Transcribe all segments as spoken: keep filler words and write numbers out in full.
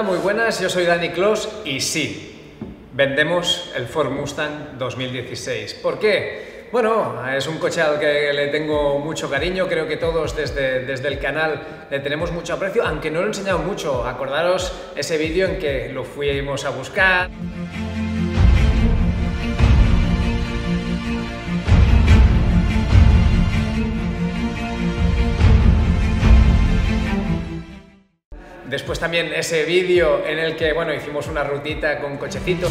Hola, muy buenas, yo soy Dani Clos y sí, vendemos el Ford Mustang dos mil dieciséis. ¿Por qué? Bueno, es un coche al que le tengo mucho cariño, creo que todos desde, desde el canal le tenemos mucho aprecio, aunque no lo he enseñado mucho. Acordaros ese vídeo en que lo fuimos a buscar. Después también ese vídeo en el que, bueno, hicimos una rutita con cochecito.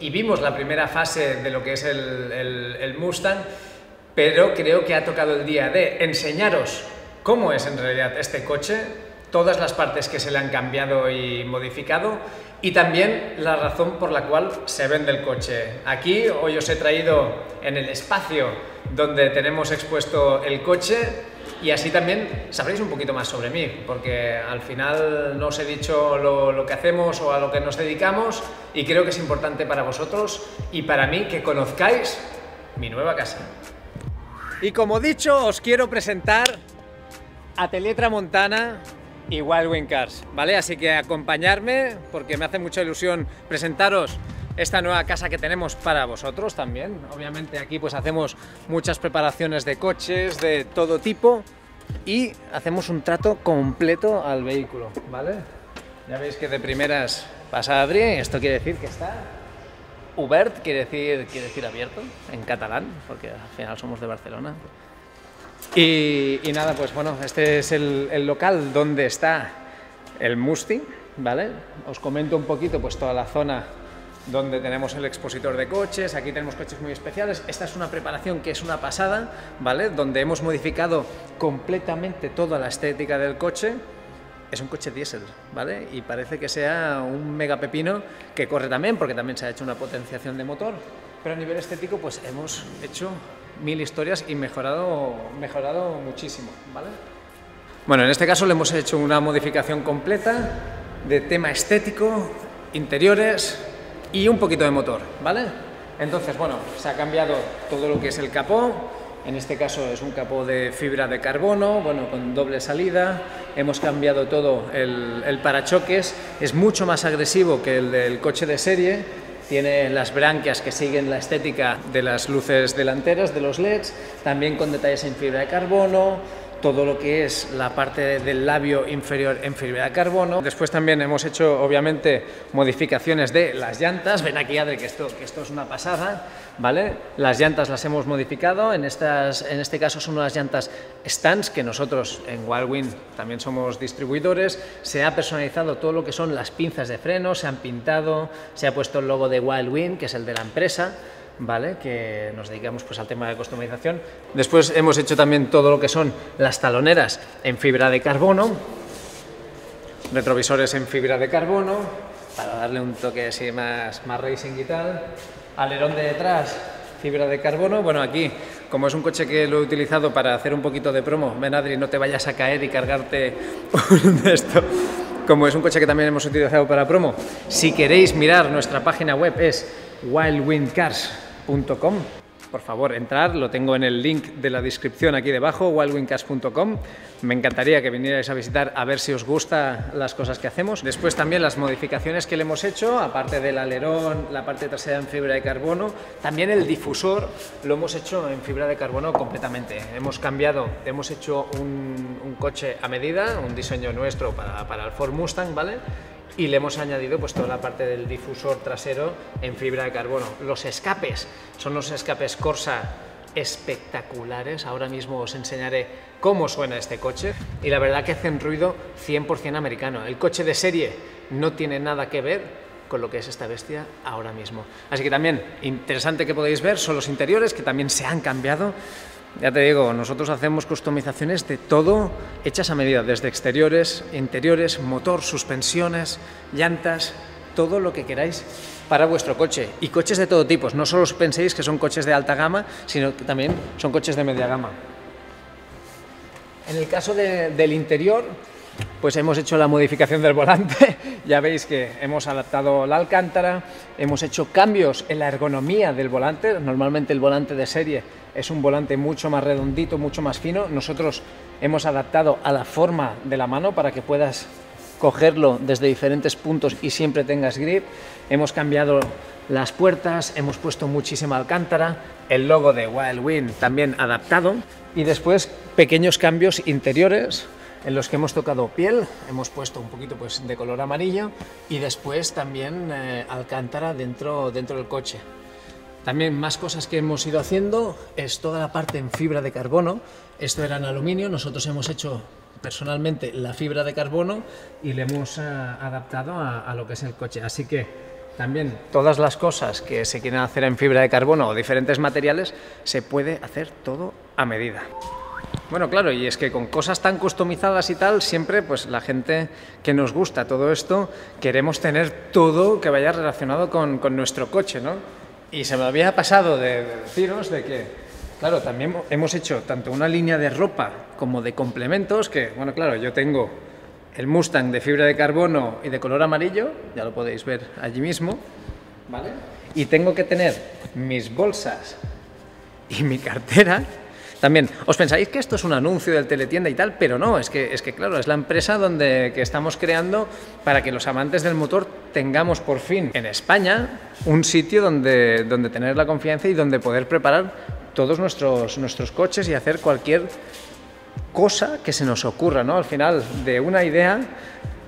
Y vimos la primera fase de lo que es el, el, el Mustang, pero creo que ha tocado el día de enseñaros cómo es en realidad este coche, todas las partes que se le han cambiado y modificado, y también la razón por la cual se vende el coche. Aquí hoy os he traído en el espacio donde tenemos expuesto el coche y así también sabréis un poquito más sobre mí, porque al final no os he dicho lo, lo que hacemos o a lo que nos dedicamos, y creo que es importante para vosotros y para mí que conozcáis mi nueva casa. Y como dicho, os quiero presentar a Teletramontana y Wild Wing Cars, ¿vale? Así que acompañarme, porque me hace mucha ilusión presentaros esta nueva casa que tenemos para vosotros también. Obviamente aquí pues hacemos muchas preparaciones de coches de todo tipo y hacemos un trato completo al vehículo, ¿vale? Ya veis que de primeras pasa a abrir, esto quiere decir que está obert, quiere decir, quiere decir abierto en catalán, porque al final somos de Barcelona. Y, y nada, pues bueno, este es el, el local donde está el Mustang, ¿vale? Os comento un poquito pues toda la zona donde tenemos el expositor de coches. Aquí tenemos coches muy especiales. Esta es una preparación que es una pasada, ¿vale? Donde hemos modificado completamente toda la estética del coche. Es un coche diésel, ¿vale? Y parece que sea un mega pepino que corre también, porque también se ha hecho una potenciación de motor. Pero a nivel estético pues hemos hecho mil historias y mejorado, mejorado muchísimo, ¿vale? Bueno, en este caso le hemos hecho una modificación completa de tema estético, interiores y un poquito de motor, ¿vale? Entonces, bueno, se ha cambiado todo lo que es el capó. En este caso es un capó de fibra de carbono, bueno, con doble salida. Hemos cambiado todo el, el parachoques. Es mucho más agresivo que el del coche de serie. Tiene las branquias que siguen la estética de las luces delanteras, de los L E Ds, también con detalles en fibra de carbono, todo lo que es la parte del labio inferior en fibra de carbono. Después también hemos hecho, obviamente, modificaciones de las llantas. Ven aquí, Adri, que esto, que esto es una pasada, ¿vale? Las llantas las hemos modificado. En, estas, en este caso son unas llantas Stans, que nosotros en Wild Wind también somos distribuidores. Se ha personalizado todo lo que son las pinzas de freno, se han pintado, se ha puesto el logo de Wild Wind, que es el de la empresa, ¿vale? Que nos dedicamos pues al tema de customización. Después hemos hecho también todo lo que son las taloneras en fibra de carbono, retrovisores en fibra de carbono, para darle un toque así más, más racing y tal, alerón de detrás, fibra de carbono. Bueno, aquí, como es un coche que lo he utilizado para hacer un poquito de promo, ven Adri, no te vayas a caer y cargarte un de esto. Como es un coche que también hemos utilizado para promo, si queréis mirar nuestra página web es wild wind cars punto com. Por favor, entrar, lo tengo en el link de la descripción aquí debajo, wild wind cars punto com. Me encantaría que vinierais a visitar, a ver si os gustan las cosas que hacemos. Después también las modificaciones que le hemos hecho, aparte del alerón, la parte trasera en fibra de carbono, también el difusor lo hemos hecho en fibra de carbono completamente. Hemos cambiado, hemos hecho un, un coche a medida, un diseño nuestro para, para el Ford Mustang, ¿vale? Y le hemos añadido pues toda la parte del difusor trasero en fibra de carbono. Los escapes son los escapes Corsa espectaculares. Ahora mismo os enseñaré cómo suena este coche, y la verdad que hacen ruido cien por cien americano. El coche de serie no tiene nada que ver con lo que es esta bestia ahora mismo. Así que también interesante que podéis ver son los interiores, que también se han cambiado. Ya te digo, nosotros hacemos customizaciones de todo, hechas a medida, desde exteriores, interiores, motor, suspensiones, llantas, todo lo que queráis para vuestro coche. Y coches de todo tipo, no solo os penséis que son coches de alta gama, sino que también son coches de media gama. En el caso de, del interior, pues hemos hecho la modificación del volante. Ya veis que hemos adaptado la alcántara, hemos hecho cambios en la ergonomía del volante. Normalmente el volante de serie es un volante mucho más redondito, mucho más fino. Nosotros hemos adaptado a la forma de la mano para que puedas cogerlo desde diferentes puntos y siempre tengas grip. Hemos cambiado las puertas, hemos puesto muchísima alcántara, el logo de Wild Wind también adaptado, y después pequeños cambios interiores en los que hemos tocado piel, hemos puesto un poquito pues de color amarillo, y después también eh, alcántara dentro, dentro del coche. También más cosas que hemos ido haciendo es toda la parte en fibra de carbono. Esto era en aluminio, nosotros hemos hecho personalmente la fibra de carbono y le hemos a, adaptado a, a lo que es el coche. Así que también todas las cosas que se quieren hacer en fibra de carbono o diferentes materiales, se puede hacer todo a medida. Bueno, claro, y es que con cosas tan customizadas y tal, siempre pues la gente que nos gusta todo esto, queremos tener todo que vaya relacionado con, con nuestro coche, ¿no? Y se me había pasado de deciros de que, claro, también hemos hecho tanto una línea de ropa como de complementos, que, bueno, claro, yo tengo el Mustang de fibra de carbono y de color amarillo, ya lo podéis ver allí mismo, ¿vale? Y tengo que tener mis bolsas y mi cartera. También, os pensáis que esto es un anuncio del teletienda y tal, pero no, es que, es que claro, es la empresa donde que estamos creando para que los amantes del motor tengamos por fin en España un sitio donde, donde tener la confianza y donde poder preparar todos nuestros, nuestros coches y hacer cualquier cosa que se nos ocurra, ¿no? Al final, de una idea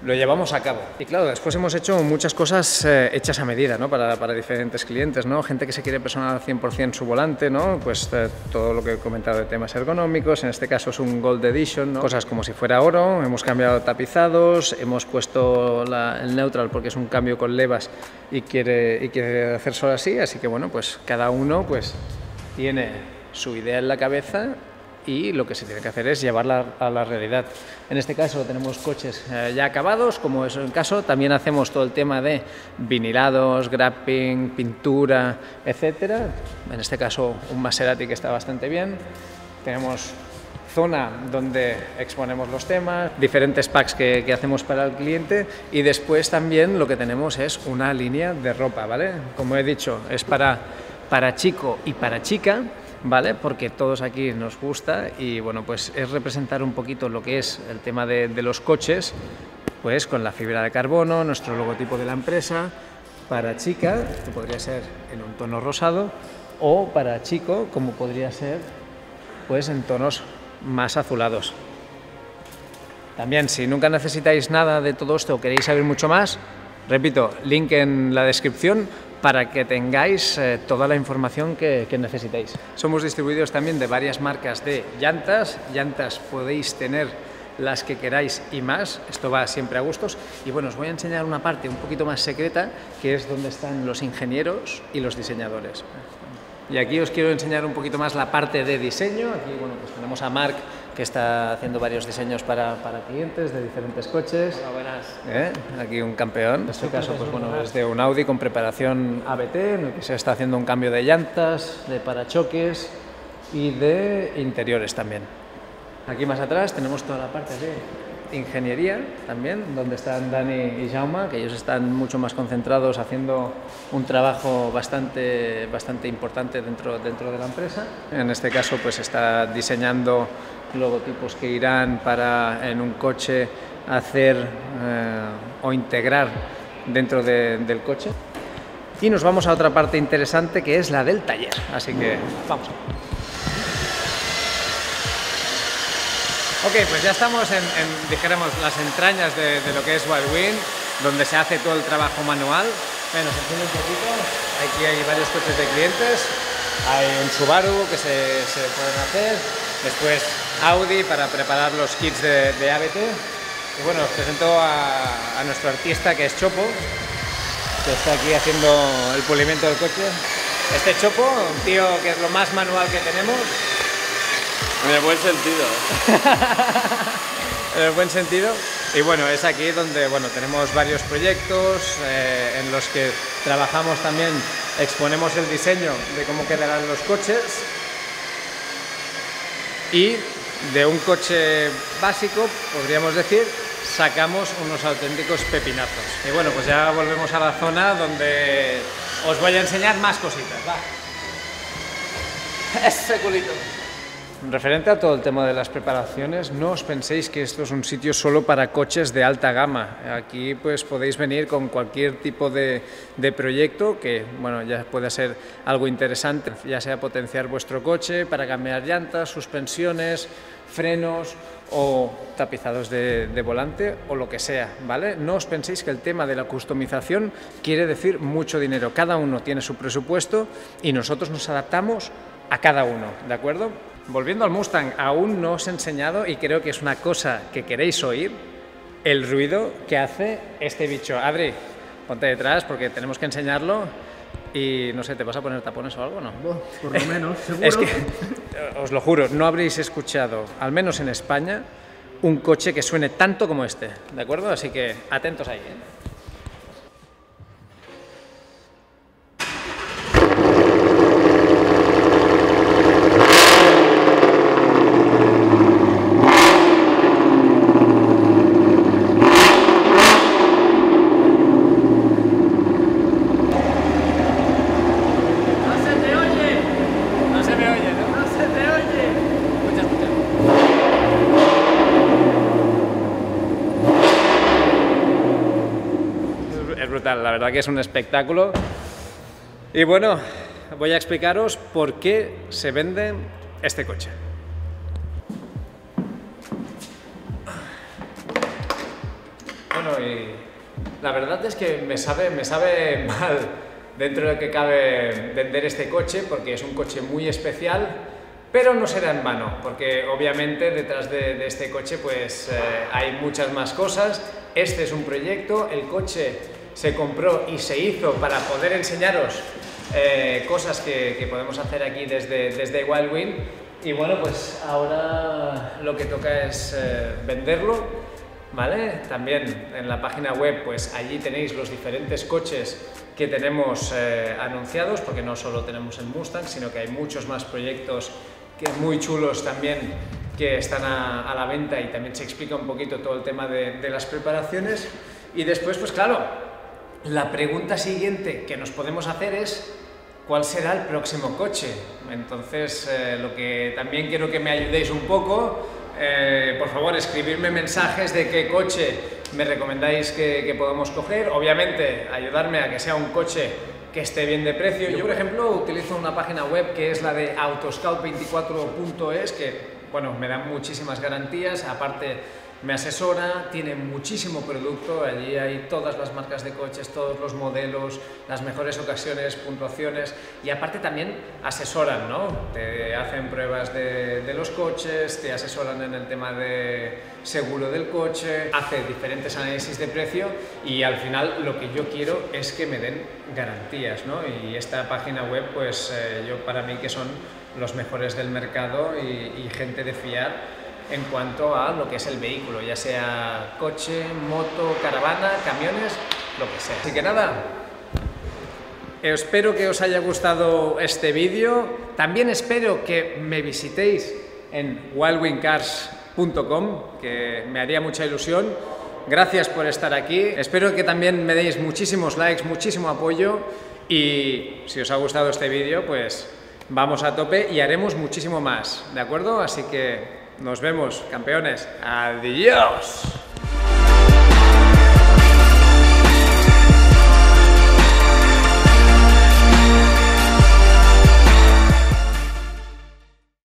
lo llevamos a cabo. Y claro, después hemos hecho muchas cosas eh, hechas a medida, ¿no? Para, para diferentes clientes, ¿no? Gente que se quiere personalizar al cien por cien su volante, ¿no? Pues eh, todo lo que he comentado de temas ergonómicos, en este caso es un Gold Edition, ¿no? Cosas como si fuera oro, hemos cambiado tapizados, hemos puesto la, el neutral porque es un cambio con levas y quiere, y quiere hacer solo así, así que bueno, pues cada uno pues tiene su idea en la cabeza y lo que se tiene que hacer es llevarla a la realidad. En este caso tenemos coches eh, ya acabados, como es el caso, también hacemos todo el tema de vinilados, wrapping, pintura, etcétera. En este caso un Maserati que está bastante bien. Tenemos zona donde exponemos los temas, diferentes packs que, que hacemos para el cliente, y después también lo que tenemos es una línea de ropa, ¿vale? Como he dicho, es para, para chico y para chica, ¿vale? Porque todos aquí nos gusta y bueno, pues es representar un poquito lo que es el tema de, de los coches, pues con la fibra de carbono, nuestro logotipo de la empresa. Para chica, esto podría ser en un tono rosado, o para chico, como podría ser pues en tonos más azulados. También, si nunca necesitáis nada de todo esto o queréis saber mucho más, repito, link en la descripción para que tengáis eh, toda la información que, que necesitéis. Somos distribuidores también de varias marcas de llantas. Llantas podéis tener las que queráis y más. Esto va siempre a gustos. Y bueno, os voy a enseñar una parte un poquito más secreta, que es donde están los ingenieros y los diseñadores. Y aquí os quiero enseñar un poquito más la parte de diseño. Aquí bueno, pues tenemos a Marc, que está haciendo varios diseños para, para clientes de diferentes coches. Hola, buenas. ¿Eh? Aquí un campeón. En este caso pues, bueno, es de un Audi con preparación A B T, en el que se está haciendo un cambio de llantas, de parachoques y de interiores también. Aquí más atrás tenemos toda la parte de ingeniería también, donde están Dani y Jaume, que ellos están mucho más concentrados haciendo un trabajo bastante, bastante importante dentro, dentro de la empresa. En este caso pues está diseñando logotipos que irán para en un coche hacer eh, o integrar dentro de, del coche. Y nos vamos a otra parte interesante, que es la del taller, así que vamos. Ok, pues ya estamos en, en dijéramos, las entrañas de, de lo que es Wild Wind, donde se hace todo el trabajo manual. Bueno, se entiende un poquito, aquí hay varios coches de clientes, hay un Subaru que se, se pueden hacer, después Audi para preparar los kits de, de A B T. Y bueno, os presento a, a nuestro artista, que es Chopo, que está aquí haciendo el pulimiento del coche. Este Chopo, un tío que es lo más manual que tenemos. En el buen sentido. En el buen sentido. Y bueno, es aquí donde bueno, tenemos varios proyectos eh, en los que trabajamos también, exponemos el diseño de cómo quedarán los coches. Y de un coche básico, podríamos decir, sacamos unos auténticos pepinazos. Y bueno, pues ya volvemos a la zona donde os voy a enseñar más cositas, va. Ese culito. Referente a todo el tema de las preparaciones, no os penséis que esto es un sitio solo para coches de alta gama. Aquí pues podéis venir con cualquier tipo de, de proyecto que, bueno, ya puede ser algo interesante, ya sea potenciar vuestro coche para cambiar llantas, suspensiones, frenos o tapizados de, de volante o lo que sea, ¿vale? No os penséis que el tema de la customización quiere decir mucho dinero. Cada uno tiene su presupuesto y nosotros nos adaptamos a cada uno, ¿de acuerdo? Volviendo al Mustang, aún no os he enseñado, y creo que es una cosa que queréis oír, el ruido que hace este bicho. Adri, ponte detrás porque tenemos que enseñarlo y no sé, ¿te vas a poner tapones o algo, no? Bueno, por lo menos, seguro. Es que, os lo juro, no habréis escuchado, al menos en España, un coche que suene tanto como este, ¿de acuerdo? Así que atentos ahí, ¿eh? La verdad que es un espectáculo. Y bueno, voy a explicaros por qué se vende este coche. Bueno, y la verdad es que me sabe, me sabe mal dentro de lo que cabe vender este coche, porque es un coche muy especial, pero no será en vano, porque obviamente detrás de, de este coche pues eh, hay muchas más cosas. Este es un proyecto, el coche se compró y se hizo para poder enseñaros eh, cosas que, que podemos hacer aquí desde, desde Wild Wind. Y bueno, pues ahora lo que toca es eh, venderlo, ¿vale? También en la página web, pues allí tenéis los diferentes coches que tenemos eh, anunciados, porque no solo tenemos el Mustang, sino que hay muchos más proyectos que muy chulos también que están a, a la venta, y también se explica un poquito todo el tema de, de las preparaciones. Y después, pues claro, la pregunta siguiente que nos podemos hacer es ¿cuál será el próximo coche? Entonces, eh, lo que también quiero que me ayudéis un poco, eh, por favor, escribirme mensajes de qué coche me recomendáis que, que podamos coger. Obviamente, ayudarme a que sea un coche que esté bien de precio. Yo, por ejemplo, utilizo una página web que es la de autoscout veinticuatro punto es, que, bueno, me dan muchísimas garantías, aparte me asesora, tiene muchísimo producto, allí hay todas las marcas de coches, todos los modelos, las mejores ocasiones, puntuaciones, y aparte también asesoran, ¿no? Te hacen pruebas de, de los coches, te asesoran en el tema de seguro del coche, hace diferentes análisis de precio, y al final lo que yo quiero es que me den garantías, ¿no? Y esta página web, pues eh, yo para mí que son los mejores del mercado y, y gente de fiar en cuanto a lo que es el vehículo, ya sea coche, moto, caravana, camiones, lo que sea. Así que nada, espero que os haya gustado este vídeo, también espero que me visitéis en wild wing cars punto com, que me haría mucha ilusión. Gracias por estar aquí, espero que también me deis muchísimos likes, muchísimo apoyo, y si os ha gustado este vídeo, pues vamos a tope y haremos muchísimo más, ¿de acuerdo? Así que nos vemos, campeones. ¡Adiós!